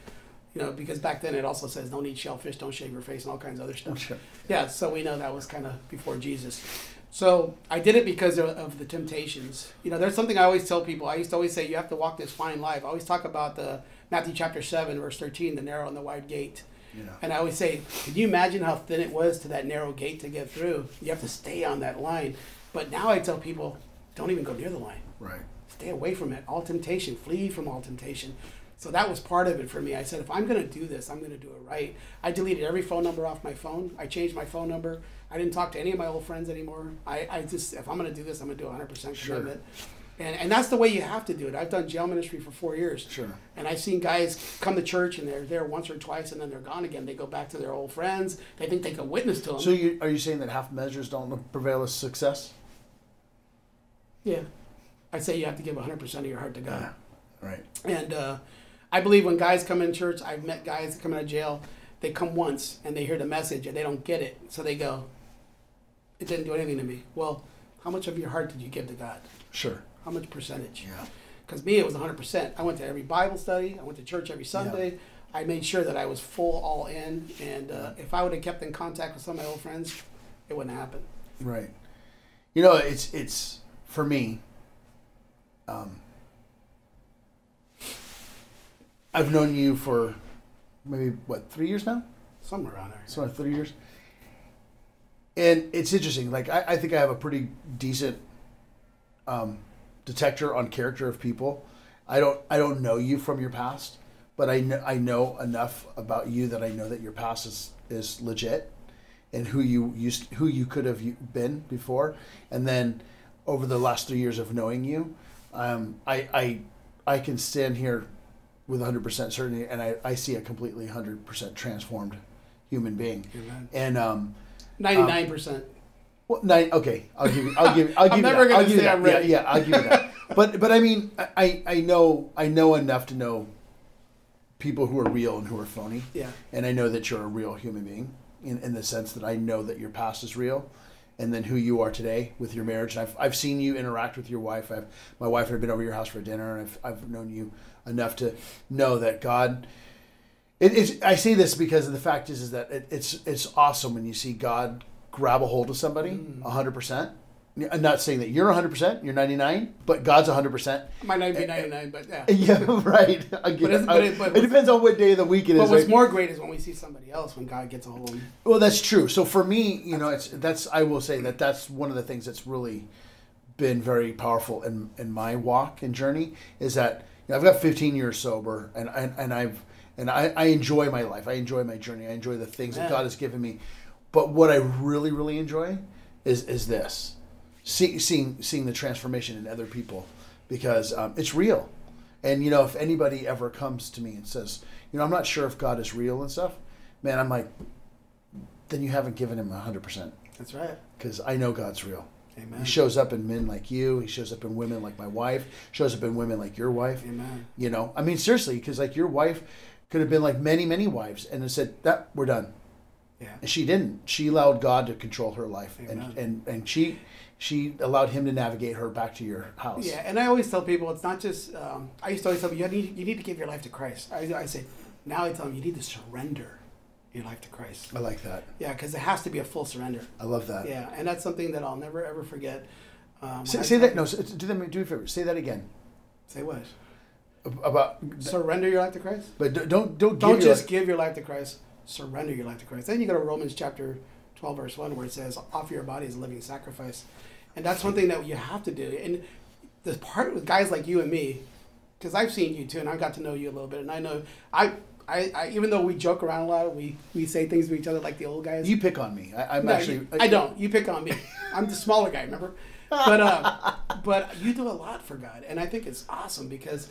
You know, because back then it also says don't eat shellfish, don't shave your face, and all kinds of other stuff. Sure. Yeah, so we know that was kind of before Jesus. So I did it because of, of the temptations. You know, there's something I always tell people. I used to always say you have to walk this fine life. I always talk about the Matthew chapter seven, verse thirteen, the narrow and the wide gate. Yeah. And I always say, can you imagine how thin it was to that narrow gate to get through? You have to stay on that line. But now I tell people, don't even go near the line. Right. Stay away from it. All temptation. Flee from all temptation. So that was part of it for me. I said, if I'm going to do this, I'm going to do it right. I deleted every phone number off my phone. I changed my phone number. I didn't talk to any of my old friends anymore. I, I just, if I'm going to do this, I'm going to do one hundred percent commitment. Sure. And, and that's the way you have to do it. I've done jail ministry for four years. Sure. And I've seen guys come to church, and they're there once or twice, and then they're gone again. They go back to their old friends. They think they can witness to them. So you, are you saying that half measures don't prevail as success? Yeah. I'd say you have to give one hundred percent of your heart to God. Yeah. Right. And, uh... I believe when guys come in church, I've met guys that come out of jail, they come once and they hear the message and they don't get it. So they go, it didn't do anything to me. Well, how much of your heart did you give to God? Sure. How much percentage? Yeah. Because me, it was one hundred percent. I went to every Bible study. I went to church every Sunday. Yeah. I made sure that I was full all in. And uh, if I would have kept in contact with some of my old friends, it wouldn't happen. Right. You know, it's, it's for me, um, I've known you for maybe, what, three years now? Somewhere around there. Somewhere three years. And it's interesting. Like, I, I think I have a pretty decent um, detector on character of people. I don't I don't know you from your past, but I know, I know enough about you that I know that your past is, is legit and who you used, who you could have been before. And then over the last three years of knowing you, um, I, I I can stand here with one hundred percent certainty, and I, I see a completely one hundred percent transformed human being. Amen. And um, ninety-nine percent. Um, well, nine. Okay, I'll give you. I'll give. You, I'll give I'm you never that. I'll give say you that. I'm ready. Yeah, yeah, I'll give you that. But but I mean, I I know I know enough to know people who are real and who are phony. Yeah. And I know that you're a real human being in in the sense that I know that your past is real, and then who you are today with your marriage. And I've I've seen you interact with your wife. I've my wife and I've been over your house for dinner, and I've I've known you enough to know that God. It, it's, I say this because of the fact is is that it, it's it's awesome when you see God grab a hold of somebody a hundred percent. I'm not saying that you're a hundred percent, you're ninety nine, but God's a hundred percent. Might not be ninety nine, but yeah. Yeah, right. I get but it. But it, but it depends on what day of the week it but is. But what's right? more great is when we see somebody else when God gets a hold of them. Well, that's true. So for me, you know, it's that's I will say that that's one of the things that's really been very powerful in in my walk and journey is that. I've got fifteen years sober, and, and and I've And I, I enjoy my life. I enjoy my journey. I enjoy the things yeah. that God has given me. But what I really, really enjoy is is this, See, seeing seeing the transformation in other people, because um, it's real. And, you know, if anybody ever comes to me and says, you know, I'm not sure if God is real and stuff, man, I'm like, then you haven't given him one hundred percent. That's right. Because I know God's real. Amen. He shows up in men like you. He shows up in women like my wife. Shows up in women like your wife. Amen. You know, I mean, seriously, because like your wife could have been like many, many wives and then said, that, we're done. Yeah. And she didn't. She allowed God to control her life. Amen. And, and, and she... she allowed him to navigate her back to your house. Yeah, and I always tell people, it's not just, um, I used to always tell people, you need, you need to give your life to Christ. I, I say, now I tell them, you need to surrender your life to Christ. I like that. Yeah, because it has to be a full surrender. I love that. Yeah, and that's something that I'll never, ever forget. Um, say say that, no, so, do, them, do me a favor, say that again. Say what? About surrender your life to Christ? But don't don't Don't, don't give just your give your life to Christ, surrender your life to Christ. Then you go to Romans chapter twelve, verse one, where it says, offer your body as a living sacrifice. And that's one thing that you have to do. And the part with guys like you and me, because I've seen you too, and I've got to know you a little bit. And I know, I, I, I even though we joke around a lot, we, we say things to each other like the old guys. You pick on me. I, I'm no, actually. You, I, I don't. You pick on me. I'm the smaller guy, remember? But, uh, but you do a lot for God. And I think it's awesome because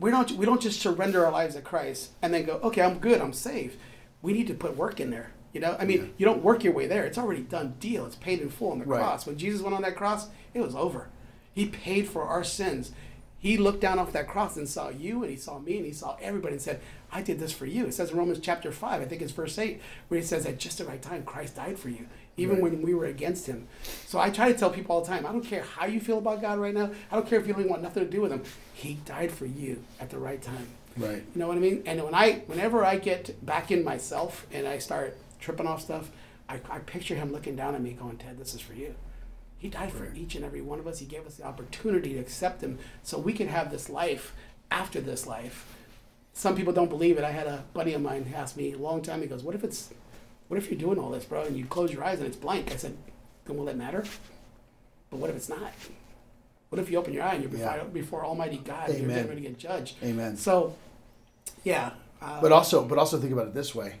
we don't, we don't just surrender our lives to Christ and then go, okay, I'm good, I'm safe. We need to put work in there. You know, I mean, yeah. you don't work your way there. It's already done deal. It's paid in full on the right. cross. When Jesus went on that cross, it was over. He paid for our sins. He looked down off that cross and saw you, and he saw me, and he saw everybody and said, I did this for you. It says in Romans chapter five, I think it's verse eight, where it says at just the right time, Christ died for you, even right. when we were against him. So I try to tell people all the time, I don't care how you feel about God right now. I don't care if you don't want nothing to do with him. He died for you at the right time. Right. You know what I mean? And when I, whenever I get back in myself and I start tripping off stuff, I, I picture him looking down at me going, Ted, this is for you. He died for each and every one of us. He gave us the opportunity to accept him so we can have this life after this life. Some people don't believe it. I had a buddy of mine ask me a long time, he goes, what if it's, what if you're doing all this, bro, and you close your eyes and it's blank? I said, then will it matter? But what if it's not? What if you open your eye and you're before, yeah. before Almighty God Amen. and you're getting ready to get judged? Amen. So, yeah. Uh, but also, but also think about it this way.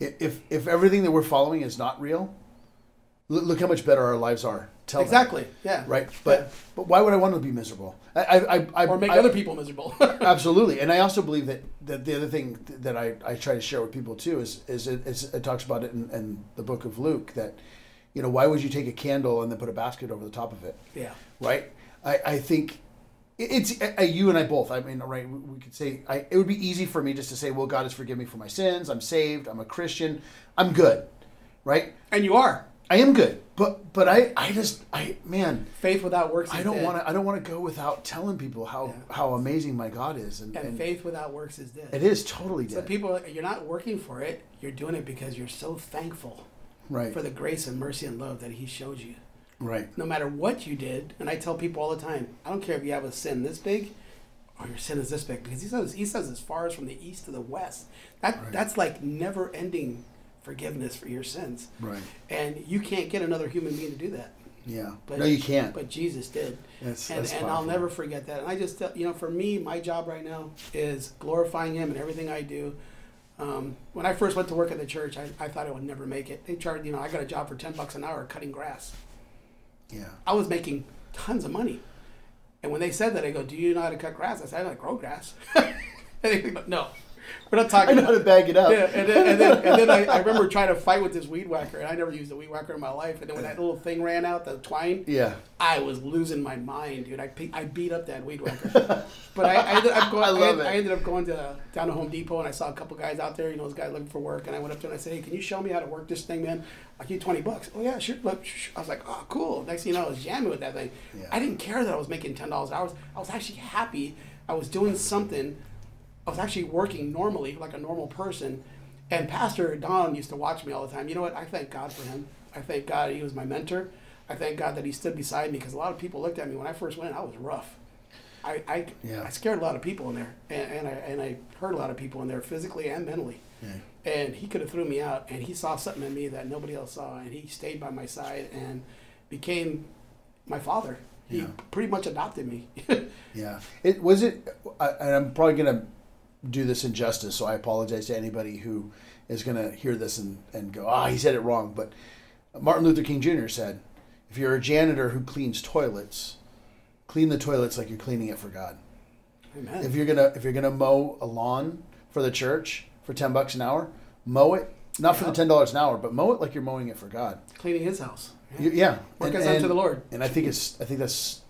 If if everything that we're following is not real, look how much better our lives are. Tell exactly. Them. Yeah. Right. But yeah. but why would I want to be miserable? I I, I or make I, other people miserable. Absolutely. And I also believe that, that the other thing that I, I try to share with people too is is it, is it talks about it in, in the book of Luke that, you know, why would you take a candle and then put a basket over the top of it? Yeah. Right. I I think. It's uh, you and I both. I mean, right? We could say I, it would be easy for me just to say, "Well, God has forgiven me for my sins. I'm saved. I'm a Christian. I'm good," right? And you are. I am good, but but I, I just I man, faith without works. I don't want to. I don't want to go without telling people how yeah. how amazing my God is. And, and, and faith without works is dead. It is totally dead. So people, you're not working for it. You're doing it because you're so thankful, right, for the grace and mercy and love that He showed you. Right. No matter what you did, and I tell people all the time, I don't care if you have a sin this big, or your sin is this big, because he says he says as far as from the east to the west. That right. that's like never ending forgiveness for your sins. Right. And you can't get another human being to do that. Yeah. But, no, you can't. But Jesus did. That's, and that's and I'll never forget that. And I just tell, you know, for me, my job right now is glorifying Him in everything I do. Um, when I first went to work at the church, I, I thought I would never make it. They charged, you know, I got a job for ten bucks an hour cutting grass. Yeah, I was making tons of money, and when they said that, I go, "Do you know how to cut grass?" I said, "I know how to grow grass." And they go, "No, we're not talking." I know how to bag it up. Yeah, and then, and then, and then I, I remember trying to fight with this weed whacker, and I never used a weed whacker in my life. And then when that little thing ran out, the twine, yeah, I was losing my mind, dude. I I beat up that weed whacker, but I, I ended up going. I, love I, it. I ended up going to down to Home Depot, and I saw a couple guys out there. You know, this guy looking for work, and I went up to him and I said, "Hey, can you show me how to work this thing, man? I'll give you twenty bucks. Oh, yeah, sure. I was like, oh, cool. Next thing you know, I was jamming with that thing. Yeah. I didn't care that I was making ten dollars an hour. I was, I was actually happy. I was doing something. I was actually working normally, like a normal person. And Pastor Don used to watch me all the time. You know what? I thank God for him. I thank God he was my mentor. I thank God that he stood beside me because a lot of people looked at me. When I first went, I was rough. I I, yeah. I scared a lot of people in there. And, and, I, and I hurt a lot of people in there physically and mentally. Yeah. And he could have threw me out, and he saw something in me that nobody else saw, and he stayed by my side and became my father. He yeah. pretty much adopted me. Yeah. It was it, and I'm probably gonna do this injustice, so I apologize to anybody who is going to hear this and, and go, ah, he said it wrong. But Martin Luther King Junior said, if you're a janitor who cleans toilets, clean the toilets like you're cleaning it for God. Amen. If you're gonna if you're gonna mow a lawn for the church for ten bucks an hour, mow it not yeah. for the ten dollars an hour, but mow it like you're mowing it for God. Cleaning His house. Yeah, you, yeah. work as unto the Lord. And I think it's I think that's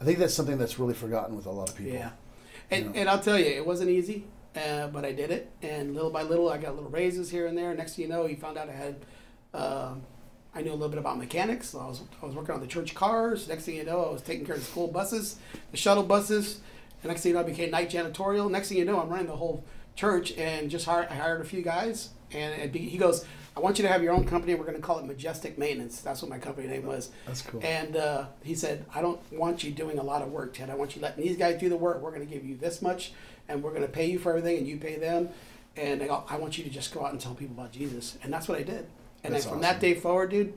I think that's something that's really forgotten with a lot of people. Yeah, and you know? and I'll tell you, it wasn't easy, uh, but I did it, and little by little, I got little raises here and there. Next thing you know, you found out I had. Uh, I knew a little bit about mechanics. So I was I was working on the church cars. Next thing you know, I was taking care of the school buses, the shuttle buses. The next thing you know, I became night janitorial. Next thing you know, I'm running the whole church, and just hired, I hired a few guys. And be, he goes, I want you to have your own company. We're going to call it Majestic Maintenance. That's what my company name was. That's cool. And uh, he said, I don't want you doing a lot of work, Ted. I want you letting these guys do the work. We're going to give you this much, and we're going to pay you for everything, and you pay them. And I, go, I want you to just go out and tell people about Jesus. And that's what I did. And then from awesome. that day forward, dude,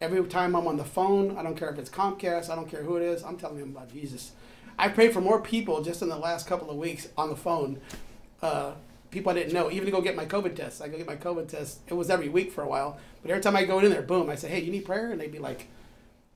every time I'm on the phone, I don't care if it's Comcast, I don't care who it is, I'm telling them about Jesus. I prayed for more people just in the last couple of weeks on the phone. Uh, people I didn't know, even to go get my COVID test. I go get my COVID test. It was every week for a while. But every time I go in there, boom, I say, hey, you need prayer? And they'd be like,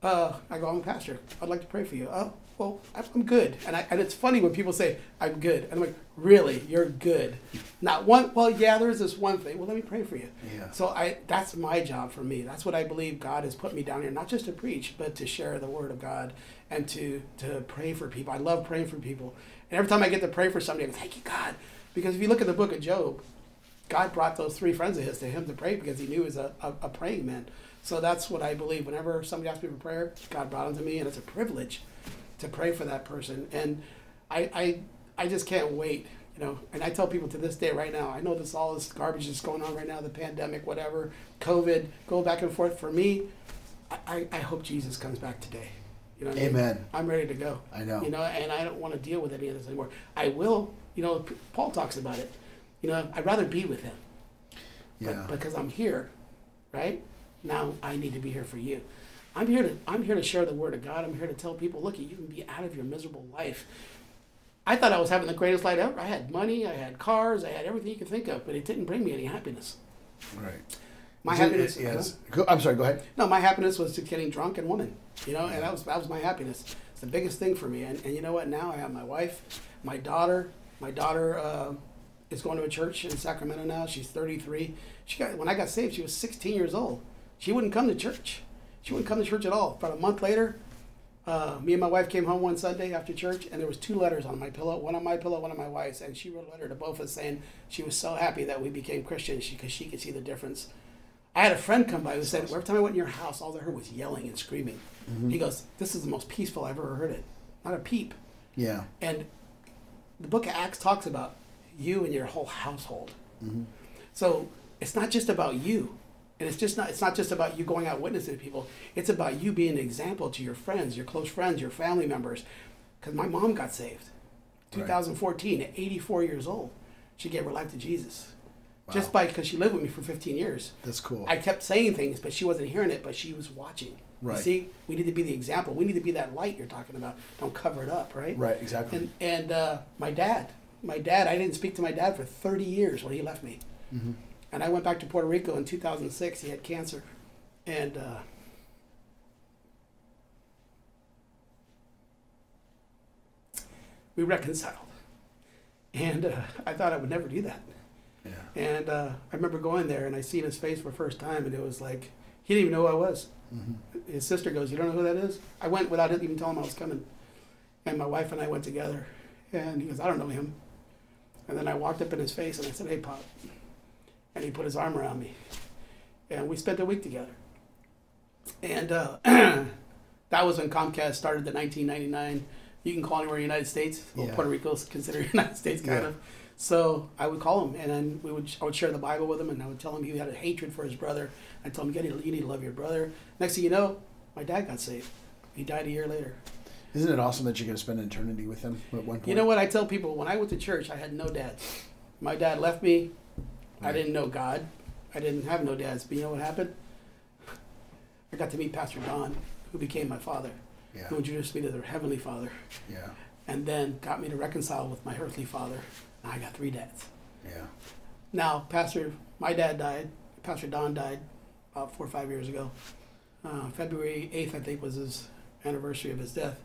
uh, I go, I'm a pastor. I'd like to pray for you. Oh, well, I'm good. And, I, and it's funny when people say, I'm good. And I'm like, really? You're good? Not one, well, yeah, there's this one thing. Well, let me pray for you. Yeah. So I, that's my job for me. That's what I believe God has put me down here, not just to preach, but to share the word of God and to, to pray for people. I love praying for people. And every time I get to pray for somebody, I'm like, thank you, God. Because if you look at the book of Job, God brought those three friends of his to him to pray because he knew he was a, a, a praying man. So that's what I believe. Whenever somebody asks me for prayer, God brought them to me, and it's a privilege to pray for that person. And I, I, I just can't wait, you know. And I tell people to this day right now, I know this all this garbage that's going on right now, the pandemic, whatever, COVID, go back and forth. For me, I, I hope Jesus comes back today. You know what Amen. I mean? I'm ready to go. I know. You know, and I don't want to deal with any of this anymore. I will. You know, Paul talks about it. You know, I'd rather be with him. Yeah. But, because I'm here, right? Now I need to be here for you. I'm here to I'm here to share the word of God. I'm here to tell people, look, you can be out of your miserable life. I thought I was having the greatest life ever. I had money, I had cars, I had everything you could think of, but it didn't bring me any happiness. Right. My so, happiness. It, yes. Huh? I'm sorry. Go ahead. No, my happiness was just getting drunk and woman. You know, and that was that was my happiness. It's the biggest thing for me. And and you know what? Now I have my wife, my daughter. My daughter uh, is going to a church in Sacramento now. She's thirty-three. She got when I got saved, she was sixteen years old. She wouldn't come to church. She wouldn't come to church at all. About a month later, uh, me and my wife came home one Sunday after church, and there was two letters on my pillow, one on my pillow, one on my wife's, and she wrote a letter to both of us saying she was so happy that we became Christians because she, she could see the difference. I had a friend come by who said, every time I went in your house, all I heard was yelling and screaming. Mm-hmm. He goes, this is the most peaceful I've ever heard it. Not a peep. Yeah. And the book of Acts talks about you and your whole household. Mm-hmm. So it's not just about you. And it's just not it's not just about you going out witnessing to people. It's about you being an example to your friends, your close friends, your family members. Because my mom got saved twenty fourteen right. at eighty-four years old. She gave her life to Jesus. Wow. Just by because she lived with me for fifteen years. That's cool. I kept saying things, but she wasn't hearing it, but she was watching. Right. You see, we need to be the example. We need to be that light you're talking about. Don't cover it up, right? Right, exactly. And, and uh, my dad, my dad, I didn't speak to my dad for thirty years when he left me. Mm-hmm. And I went back to Puerto Rico in two thousand six. He had cancer. And uh, we reconciled. And uh, I thought I would never do that. Yeah. And uh, I remember going there, and I seen his face for the first time, and it was like, he didn't even know who I was. Mm-hmm. His sister goes, you don't know who that is? I went without even telling him I was coming. And my wife and I went together. And he goes, I don't know him. And then I walked up in his face, and I said, hey, Pop. And he put his arm around me. And we spent a week together. And uh, that was when Comcast started the nineteen ninety-nine. You can call anywhere in the United States. Well, yeah. Puerto Rico is considered United States, kind yeah. of. So I would call him, and then we would, I would share the Bible with him, and I would tell him he had a hatred for his brother. I told him, you need to love your brother. Next thing you know, my dad got saved. He died a year later. Isn't it awesome that you're going to spend eternity with him at one point? You know what? I tell people, when I went to church, I had no dad. My dad left me. I didn't know God. I didn't have no dads. But you know what happened? I got to meet Pastor Don, who became my father, yeah. who introduced me to their heavenly father, yeah. and then got me to reconcile with my earthly father. I got three dads. Yeah. Now, Pastor, my dad died. Pastor Don died about four or five years ago. Uh, February eighth, I think, was his anniversary of his death.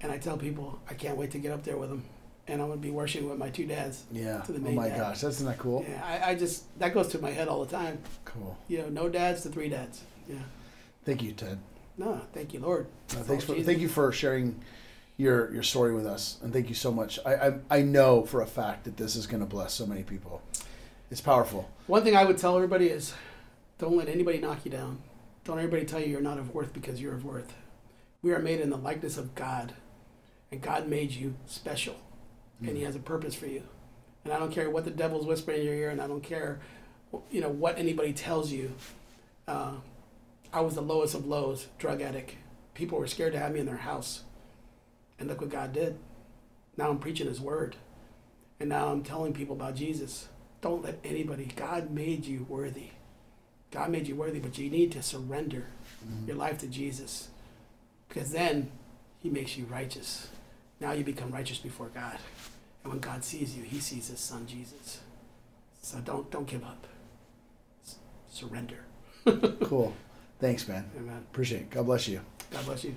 And I tell people, I can't wait to get up there with him. And I'm going to be worshiping with my two dads. Yeah. To the main oh, my dad. Gosh. That's not cool. Yeah. I, I just, that goes through my head all the time. Cool. You know, no dads to three dads. Yeah. Thank you, Ted. No, thank you, Lord. No, thanks for, thank you for sharing your your story with us. And thank you so much. I, I, I know for a fact that this is going to bless so many people. It's powerful. One thing I would tell everybody is don't let anybody knock you down. Don't let anybody tell you you're not of worth because you're of worth. We are made in the likeness of God, and God made you special, and He has a purpose for you. And I don't care what the devil's whispering in your ear, and I don't care, you know, what anybody tells you. Uh, I was the lowest of lows, drug addict. People were scared to have me in their house, and look what God did. Now I'm preaching His word, and now I'm telling people about Jesus. Don't let anybody. God made you worthy. God made you worthy, but you need to surrender mm-hmm. your life to Jesus. Because then He makes you righteous. Now you become righteous before God. And when God sees you, He sees His Son, Jesus. So don't don't give up. Surrender. Cool. Thanks, man. Amen. Appreciate it. God bless you. God bless you.